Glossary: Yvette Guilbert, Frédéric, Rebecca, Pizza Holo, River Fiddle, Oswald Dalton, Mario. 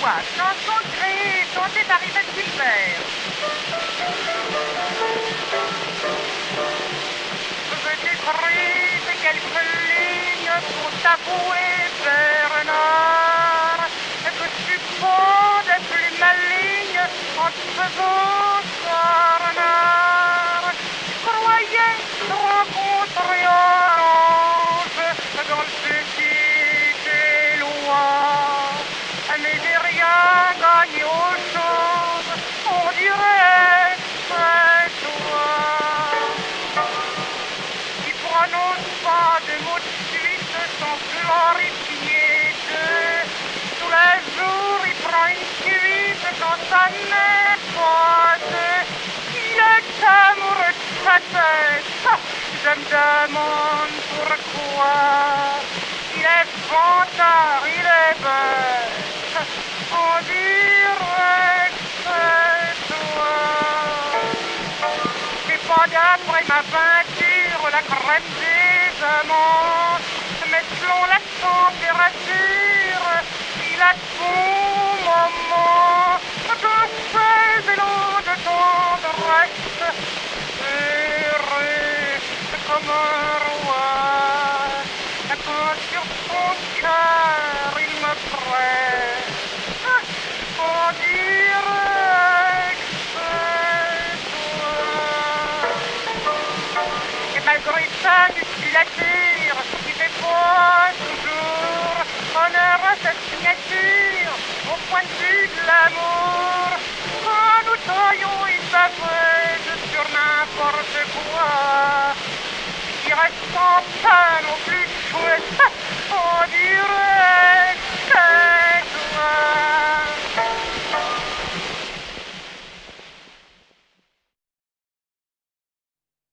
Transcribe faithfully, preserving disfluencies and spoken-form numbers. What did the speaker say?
voix, chanson créée et chantée par Yvette Guilbert. Veux-tu briser quelques lignes pour t'avouer, Bernard, que je suis bon des plus malignes en te faisant cornard? Je croyais te rencontrer orange dans le petit éloir, mais j'ai rien gagné aux choses, on dirait c'est toi. Qui prononce pas de mots de suite sans glorifier Dieu, tous les jours il prend une cuite dans sa main froide. Il est amoureux de sa tête, je me demande pourquoi. Il est vantard, il est bête, on dirait c'est toi. J'ai pas d'après ma peinture la crème des amants, mais selon la température, il a son moment de ces éloges de tendresse, heureux comme un roi, quand sur son cœur il me presse. On dirait que c'est toi. Et malgré ça, tu l'attires, tu fais pas toujours honneur à cette signature au point de vue de l'amour. Quand nous taillons une papeuse sur n'importe quoi, qui reste en panne au